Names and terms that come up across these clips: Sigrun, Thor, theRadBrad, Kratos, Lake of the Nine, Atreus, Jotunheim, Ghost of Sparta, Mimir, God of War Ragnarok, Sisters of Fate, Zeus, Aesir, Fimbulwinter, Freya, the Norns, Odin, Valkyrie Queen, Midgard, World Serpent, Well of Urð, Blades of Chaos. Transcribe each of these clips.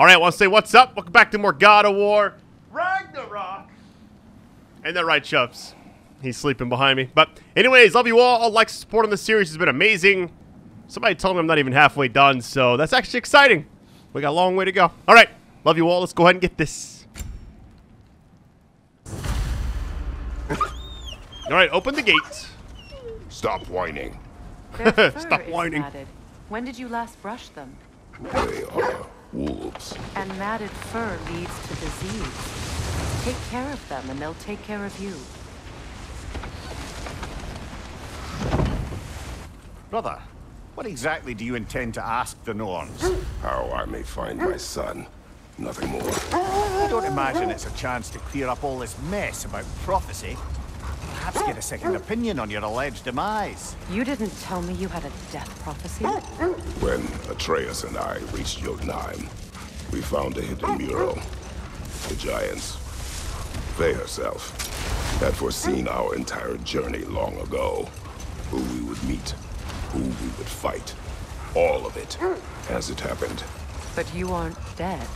Alright, I want to say what's up. Welcome back to more God of War Ragnarok. And that right, Chubbs. He's sleeping behind me. But anyways, love you all. All likes and support on the series has been amazing. Somebody told me I'm not even halfway done, so that's actually exciting. We got a long way to go. Alright, love you all. Let's go ahead and get this. Alright, open the gate. Stop whining. Stop whining. Matted. When did you last brush them? They are wolves. And matted fur leads to disease. Take care of them and they'll take care of you. Brother, what exactly do you intend to ask the Norns? How I may find my son. Nothing more. I don't imagine it's a chance to clear up all this mess about prophecy. Perhaps get a second opinion on your alleged demise. You didn't tell me you had a death prophecy? When Atreus and I reached Jotunheim, we found a hidden mural. The giants. They herself had foreseen our entire journey long ago. Who we would meet. Who we would fight. All of it, as it happened. But you aren't dead.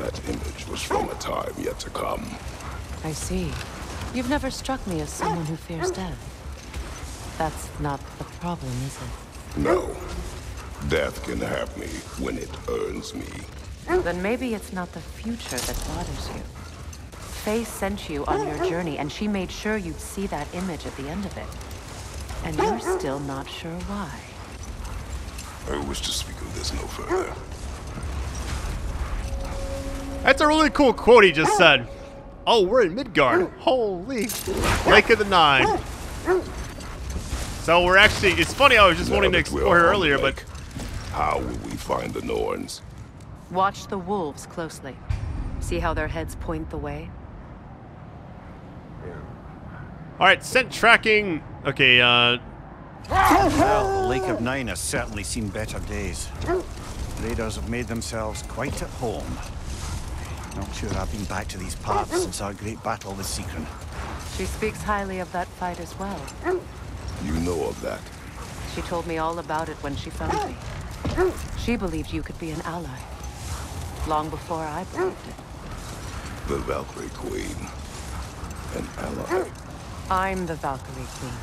That image was from a time yet to come. I see. You've never struck me as someone who fears death. That's not the problem, is it? No. Death can have me when it earns me. Then maybe it's not the future that bothers you. Faye sent you on your journey, and she made sure you'd see that image at the end of it. And you're still not sure why. I wish to speak of this no further. That's a really cool quote he just said. Oh, we're in Midgard. Holy. Lake of the Nine. So we're actually, it's funny, I was just wanting to explore here earlier, but... How will we find the Norns? Watch the wolves closely. See how their heads point the way? Alright, scent tracking. Okay, well, the Lake of Nine has certainly seen better days. Raiders have made themselves quite at home. Not sure I've been back to these parts since our great battle with Sigrun. She speaks highly of that fight as well. You know of that? She told me all about it when she found me. She believed you could be an ally. Long before I believed it. The Valkyrie Queen. An ally? I'm the Valkyrie Queen.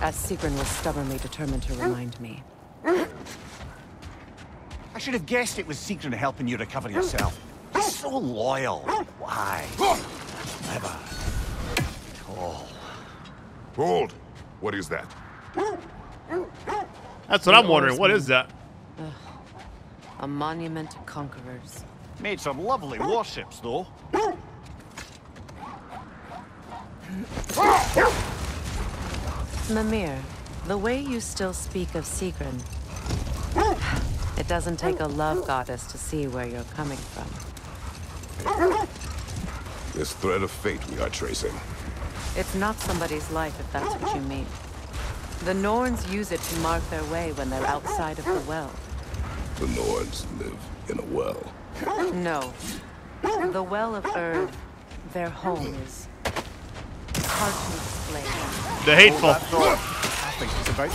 As Sigrun was stubbornly determined to remind me. I should have guessed it was Sigrun helping you recover yourself. He's so loyal, wise, clever, tall. Hold! What is that? That's what I'm wondering. What is that? A monument to conquerors. Made some lovely warships, though. Mimir, the way you still speak of Sigrun, it doesn't take a love goddess to see where you're coming from. This thread of fate we are tracing. It's not somebody's life, if that's what you mean. The Norns use it to mark their way when they're outside of the well. The Norns live in a well? No. The Well of Urd, their home is... hard to explain. The hateful. I think it's about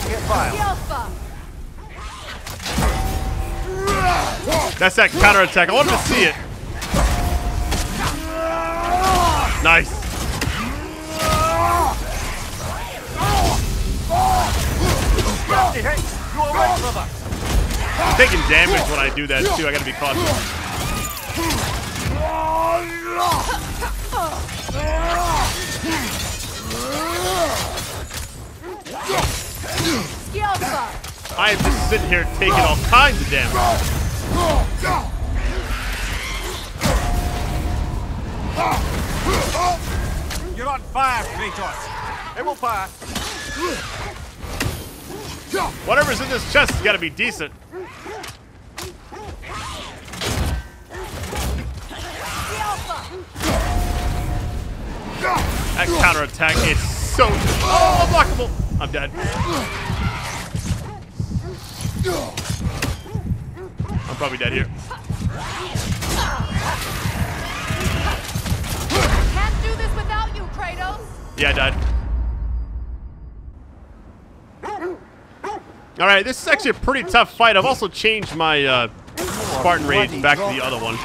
to get violent. That's that counterattack. I wanted to see it. Nice. I'm taking damage when I do that too. I gotta be cautious. I am just sitting here taking all kinds of damage. You're on fire, Kratos. It will fire. Whatever's in this chest has got to be decent. That counterattack is so unblockable. I'm dead. I'm probably dead here. Yeah, I died. Alright, this is actually a pretty tough fight. I've also changed my Spartan Rage back to the other one.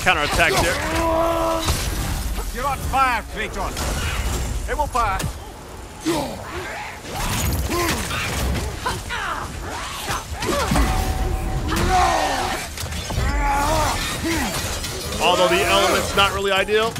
Counterattack there. You're on fire, Kratos. It will fire. Although the element's not really ideal.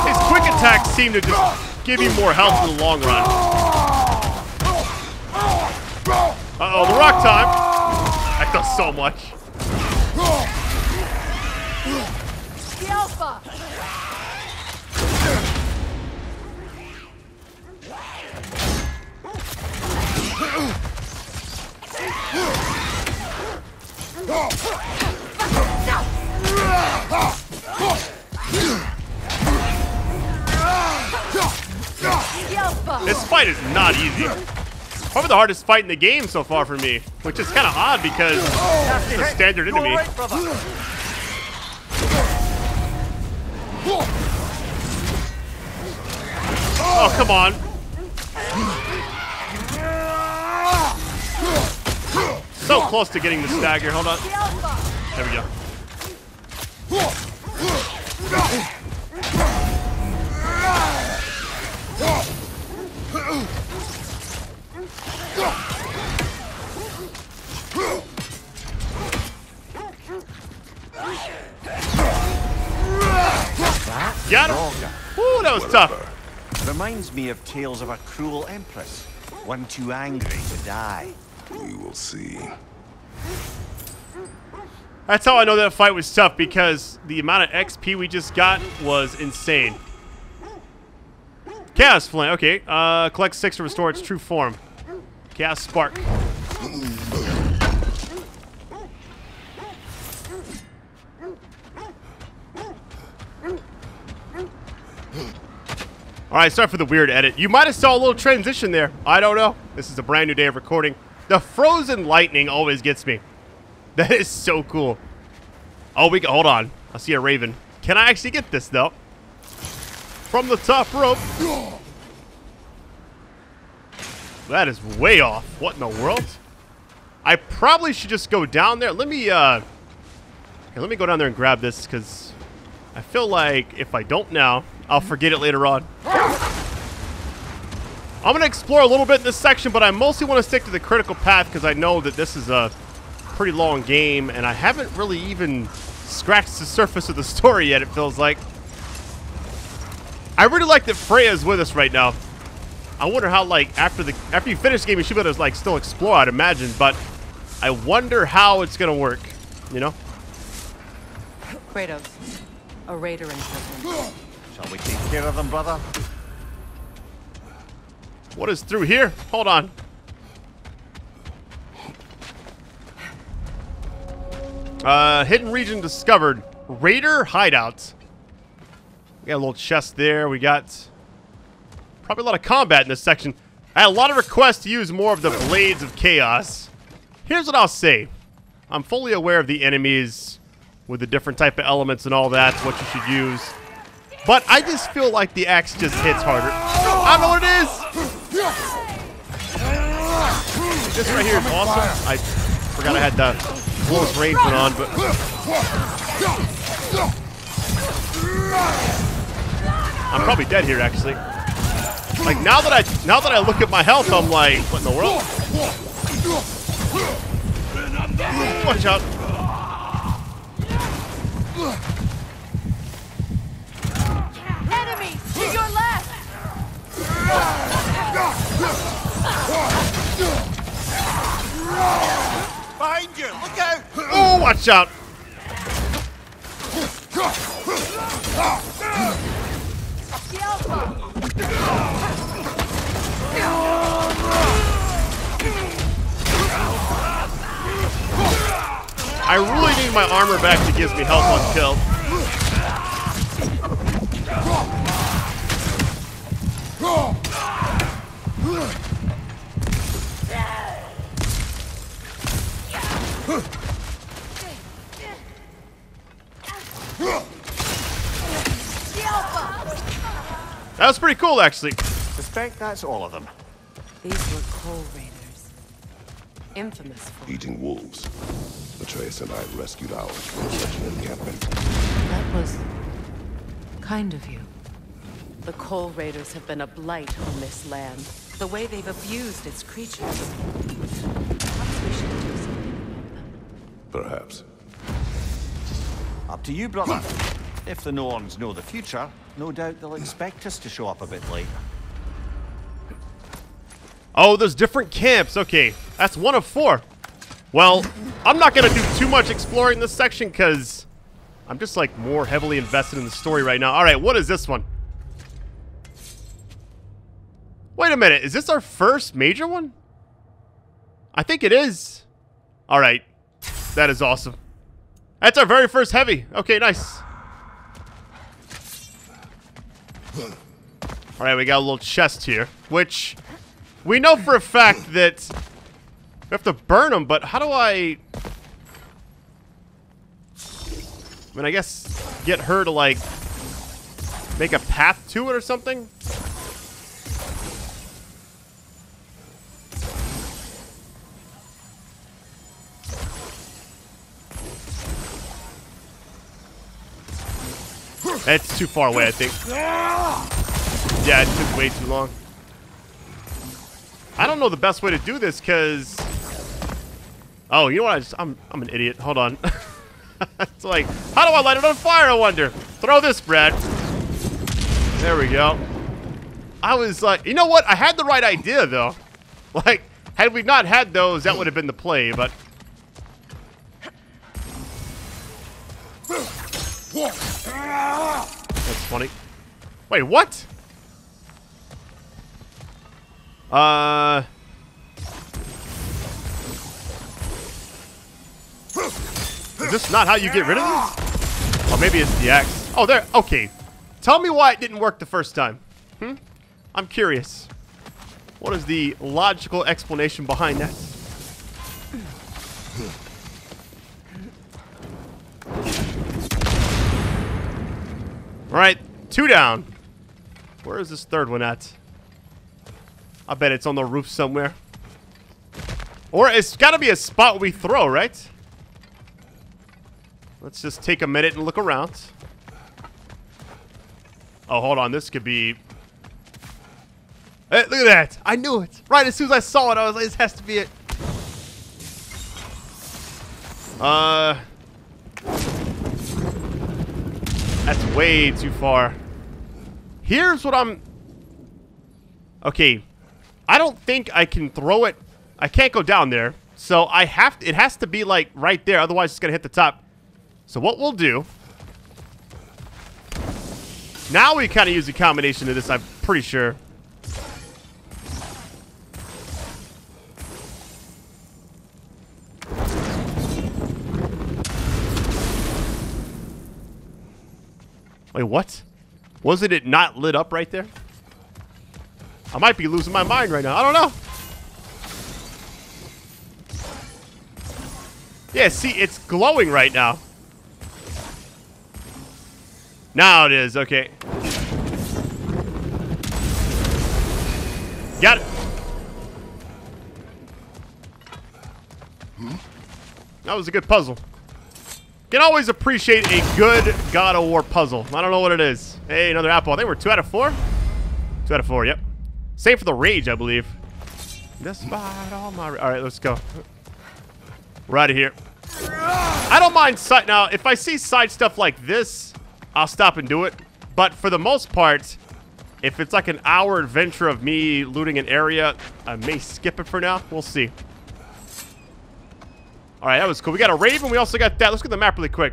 His quick attacks seem to just give you more health in the long run. Uh-oh, the rock time. That does so much. This fight is not easy. Probably the hardest fight in the game so far for me, which is kind of odd because it's a standard enemy. Oh, come on. So close to getting the stagger. Hold on. There we go. Got him. Ooh, that was tough. Reminds me of tales of a cruel empress, one too angry to die. We will see. That's how I know that fight was tough, because the amount of XP we just got was insane. Chaos Flame. Okay. Collect 6 to restore its true form. Chaos Spark. Alright, sorry for the weird edit. You might have saw a little transition there. I don't know. This is a brand new day of recording. The frozen lightning always gets me. That is so cool. Oh, we can hold on. I see a raven. Can I actually get this though? From the top rope. That is way off. What in the world? I probably should just go down there. Let me go down there and grab this, because I feel like if I don't now, I'll forget it later on. I'm going to explore a little bit in this section, but I mostly want to stick to the critical path because I know that this is a pretty long game, and I haven't really even scratched the surface of the story yet, it feels like. I really like that Freya's with us right now. I wonder how, like, after you finish the game, you should be able to, like, still explore, I'd imagine, but I wonder how it's going to work, you know? Kratos, a raider in prison. Shall we take care of them, brother? What is through here? Hold on. Hidden region discovered. Raider hideouts. We got a little chest there. We got probably a lot of combat in this section. I had a lot of requests to use more of the Blades of Chaos. Here's what I'll say. I'm fully aware of the enemies with the different type of elements and all that, what you should use. But I just feel like the axe just hits harder. I don't know what it is! This right here is awesome. I forgot I had the close range one on, but I'm probably dead here, actually. Like, now that I look at my health, I'm like, what in the world? Watch out! Enemy to your left. Behind you! Look out! Oh, watch out! I really need my armor back that gives me health on kill. was pretty cool, actually. Suspect that's all of them. These were coal raiders. Infamous for eating wolves. Atreus and I rescued ours from such an encampment. That was kind of you. The coal raiders have been a blight on this land. The way they've abused its creatures. Perhaps we should do something about them. Perhaps. Up to you, brother. If the Norns know the future, no doubt they'll expect us to show up a bit late. Oh, there's different camps. Okay, that's 1 of 4. Well, I'm not going to do too much exploring this section because I'm just like more heavily invested in the story right now. All right, what is this one? Wait a minute, is this our first major one? I think it is. All right, that is awesome. That's our very first heavy. Okay, nice. All right, we got a little chest here, which we know for a fact that we have to burn them, but how do I mean, I guess get her to, like, make a path to it or something? That's too far away, I think. Yeah, it took way too long. I don't know the best way to do this, because... Oh, you know what? I'm an idiot. Hold on. It's like, how do I light it on fire, I wonder? Throw this, Brad. There we go. I was like... You know what? I had the right idea, though. Like, had we not had those, that would have been the play, but... That's funny. Wait, what? Is this not how you get rid of these? Oh, maybe it's the axe. Oh, there. Okay. Tell me why it didn't work the first time. Hmm? I'm curious. What is the logical explanation behind that? All right, 2 down. Where is this third one at? I bet it's on the roof somewhere. Or it's got to be a spot we throw, right? Let's just take a minute and look around. Oh, hold on. This could be... Hey, look at that. I knew it. Right as soon as I saw it, I was like, this has to be it. That's way too far. Here's what I'm... Okay, I don't think I can throw it. I can't go down there, so I have to, it has to be like right there, otherwise it's gonna hit the top. So what we'll do now, we kind of use a combination of this, I'm pretty sure. Wait, what? Wasn't it not lit up right there? I might be losing my mind right now. I don't know. Yeah, see, it's glowing right now. Now it is. Okay. Got it. That was a good puzzle. You can always appreciate a good God of War puzzle. I don't know what it is. Hey, another apple. I think we're 2 out of 4. 2 out of 4, yep. Same for the rage, I believe. Despite all my... Alright, let's go. We're out of here. I don't mind side... Now, if I see side stuff like this, I'll stop and do it. But for the most part, if it's like an hour adventure of me looting an area, I may skip it for now. We'll see. Alright, that was cool. We got a raven. We also got that. Let's get the map really quick.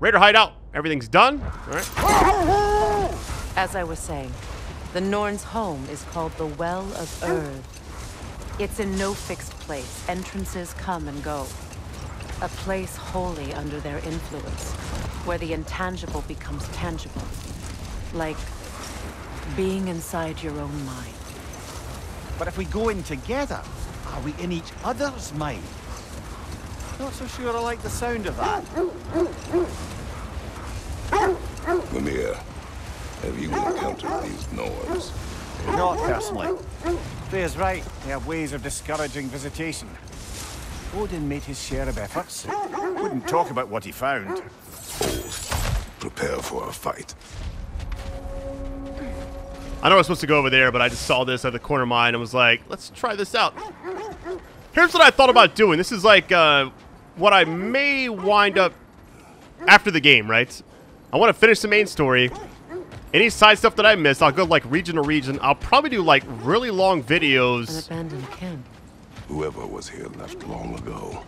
Raider hideout. Everything's done. Alright. As I was saying... The Norns' home is called the Well of Urð. It's in no fixed place. Entrances come and go. A place wholly under their influence, where the intangible becomes tangible. Like being inside your own mind. But if we go in together, are we in each other's mind? Not so sure I like the sound of that. Mimir, Have you encountered these Norns? Not personally. Freya's right, their ways of discouraging visitation. Odin made his share of efforts. Wouldn't talk about what he found. Oath. Prepare for a fight. I know I was supposed to go over there, but I just saw this at the corner of my eye and was like, let's try this out. Here's what I thought about doing. This is like what I may wind up after the game, right? I want to finish the main story. Any side stuff that I missed, I'll go like region to region. I'll probably do like really long videos. An abandoned camp. Whoever was here left long ago.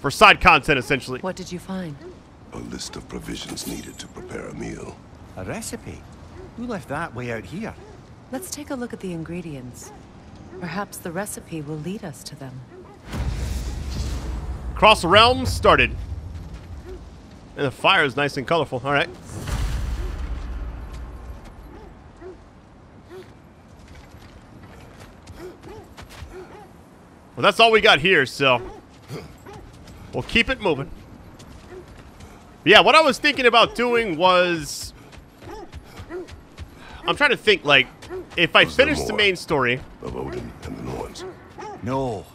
For side content, essentially. What did you find? A list of provisions needed to prepare a meal. A recipe? Who left that way out here? Let's take a look at the ingredients. Perhaps the recipe will lead us to them. Cross realms started. And the fire is nice and colorful. All right. Well, that's all we got here, so we'll keep it moving. Yeah, what I was thinking about doing was... I'm trying to think, like, if I finish the main story... Of Odin and the Norns. No.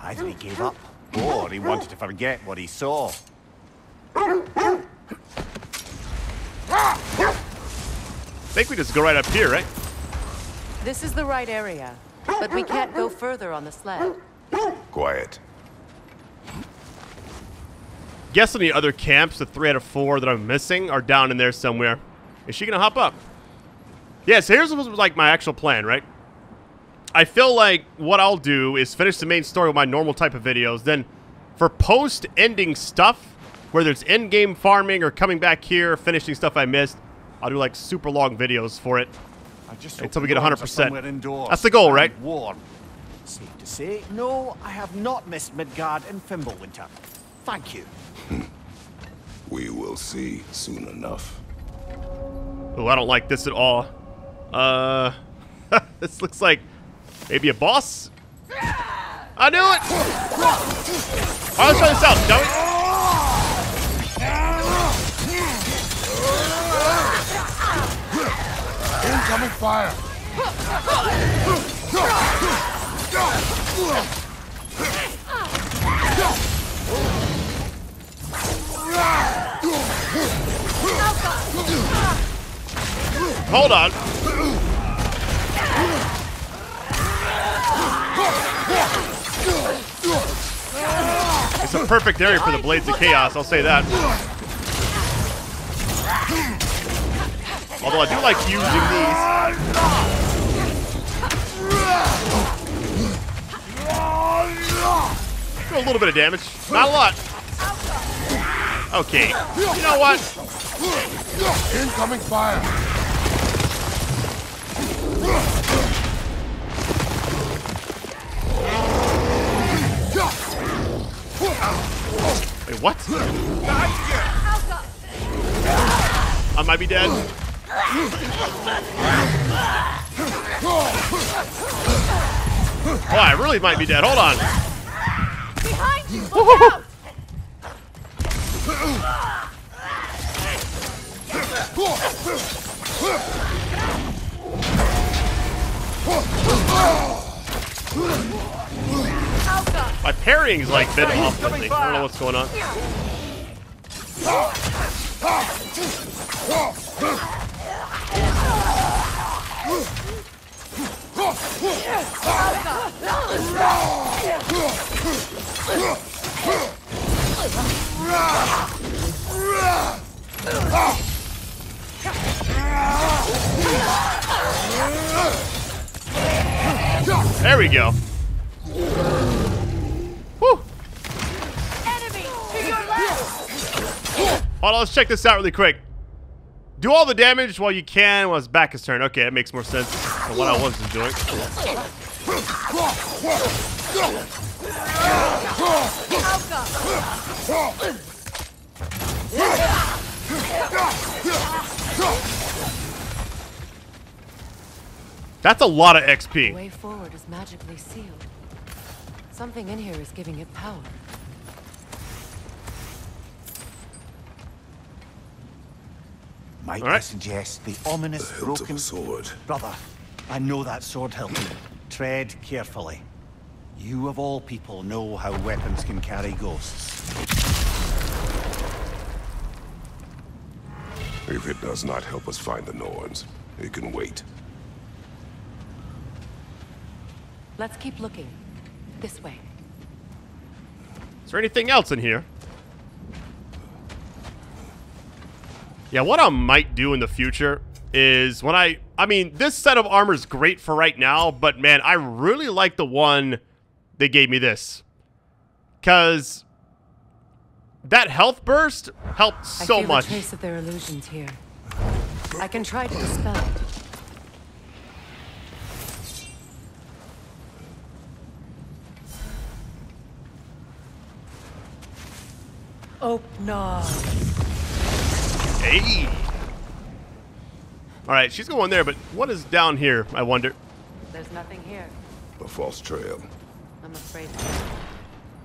Either he gave up, or he wanted to forget what he saw. I think we just go right up here, right? This is the right area. But we can't go further on the sled. Quiet. Guessing the other camps, the 3 out of 4 that I'm missing, are down in there somewhere. Is she gonna hop up? Yeah, so here's what was like my actual plan, right? I feel like what I'll do is finish the main story with my normal type of videos. Then for post-ending stuff, whether it's end-game farming or coming back here, finishing stuff I missed, I'll do like super long videos for it. Until we get 100%. That's the goal, right? Warm. Safe to say, no, I have not missed Midgard and Fimbulwinter. Thank you. We will see soon enough. Oh, I don't like this at all. This looks like maybe a boss. I knew it. All right, let's try this out, shall we? Incoming fire! Hold on! It's a perfect area for the Blades of Chaos, I'll say that. Although I do like using these. Do a little bit of damage. Not a lot. Okay. You know what? Incoming fire. Wait, what? I might be dead. Oh, I really might be dead. Hold on. Behind you, look out. My parrying's like been off lately. I don't know what's going on. There we go. Woo. Enemy to your left. Hold on, let's check this out really quick. Do all the damage while you can while his back is turned. Okay, that makes more sense than what I was doing. That's a lot of XP. The way forward is magically sealed. Something in here is giving it power. Might I suggest the ominous the hilt broken of a sword. Brother, I know that sword hilt. Tread carefully. You of all people know how weapons can carry ghosts. If it does not help us find the Norns, it can wait. Let's keep looking. This way. Is there anything else in here? Yeah, what I might do in the future is when I mean, this set of armor is great for right now, but man, I really like the one that gave me this. Because that health burst helped so much. I feel a trace of their illusions here. I can try to dispel it. Oh, no. Hey. All right, she's going there, but what is down here, I wonder? There's nothing here. A false trail. I'm afraid so.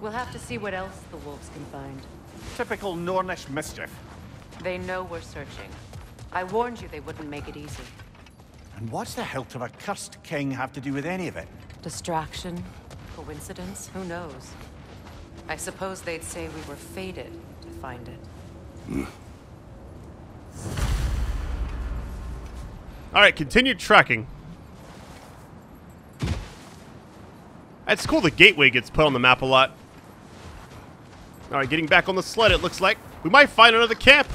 We'll have to see what else the wolves can find. Typical Nornish mischief. They know we're searching. I warned you they wouldn't make it easy. And what's the hilt of a cursed king have to do with any of it? Distraction? Coincidence? Who knows? I suppose they'd say we were fated to find it. All right, continued tracking. That's cool. The gateway gets put on the map a lot. All right, getting back on the sled, it looks like. We might find another camp,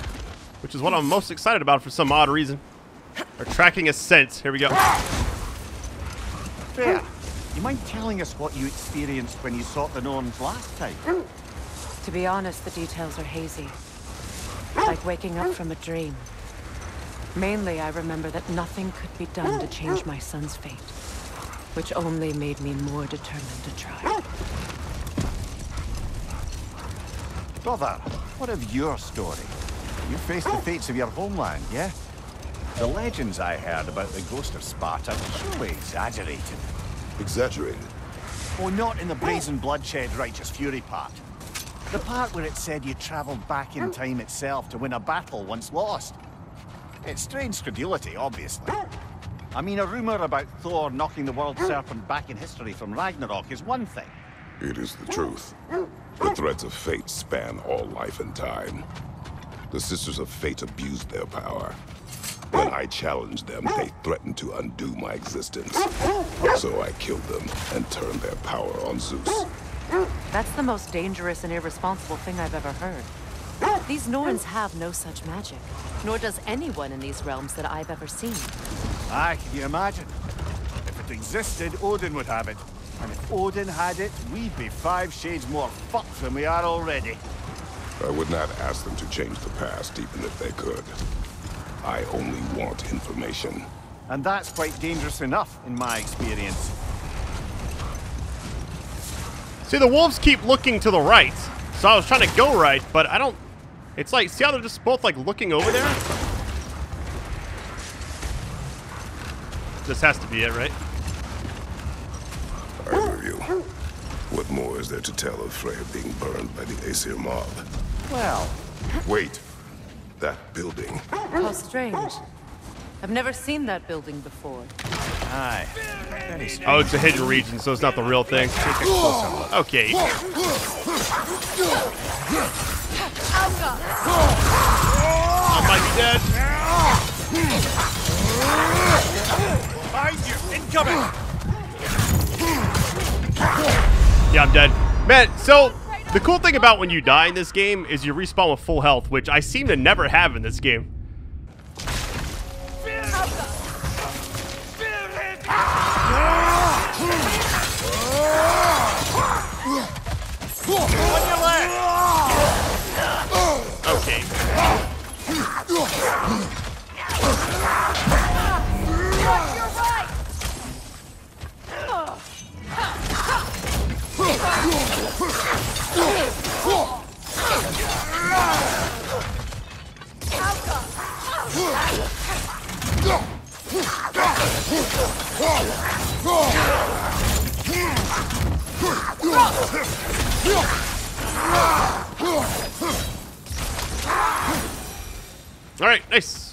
which is what I'm most excited about for some odd reason. Our tracking ascents. Here we go. Yeah. You mind telling us what you experienced when you sought the Norns last time? To be honest, the details are hazy. Like waking up from a dream. Mainly, I remember that nothing could be done to change my son's fate, which only made me more determined to try. Brother, what of your story? You faced the fates of your homeland, yeah? The legends I heard about the Ghost of Sparta were surely exaggerated. Exaggerated? Oh, not in the brazen bloodshed, righteous fury part. The part where it said you traveled back in time itself to win a battle once lost. It's strange credulity, obviously. I mean, a rumor about Thor knocking the World Serpent back in history from Ragnarok is one thing. It is the truth. The threads of fate span all life and time. The Sisters of Fate abused their power. When I challenged them, they threatened to undo my existence. So I killed them and turned their power on Zeus. That's the most dangerous and irresponsible thing I've ever heard. These Norns have no such magic, nor does anyone in these realms that I've ever seen. Aye, can you imagine? If it existed, Odin would have it. And if Odin had it, we'd be 5 shades more fucked than we are already. I would not ask them to change the past, even if they could. I only want information. And that's quite dangerous enough, in my experience. See, the wolves keep looking to the right. So I was trying to go right, but I don't... It's like, see how they're just both, like, looking over there? This has to be it, right? I hear you. What more is there to tell of Freya being burned by the Aesir mob? Well... Wait. That building. How strange. I've never seen that building before. Aye. Oh, it's a hidden region, so it's not the real thing. Okay. I might be dead. Find you. Incoming. Yeah, I'm dead. Man, so... The cool thing about when you die in this game is you respawn with full health, which I seem to never have in this game. Okay. All right, nice.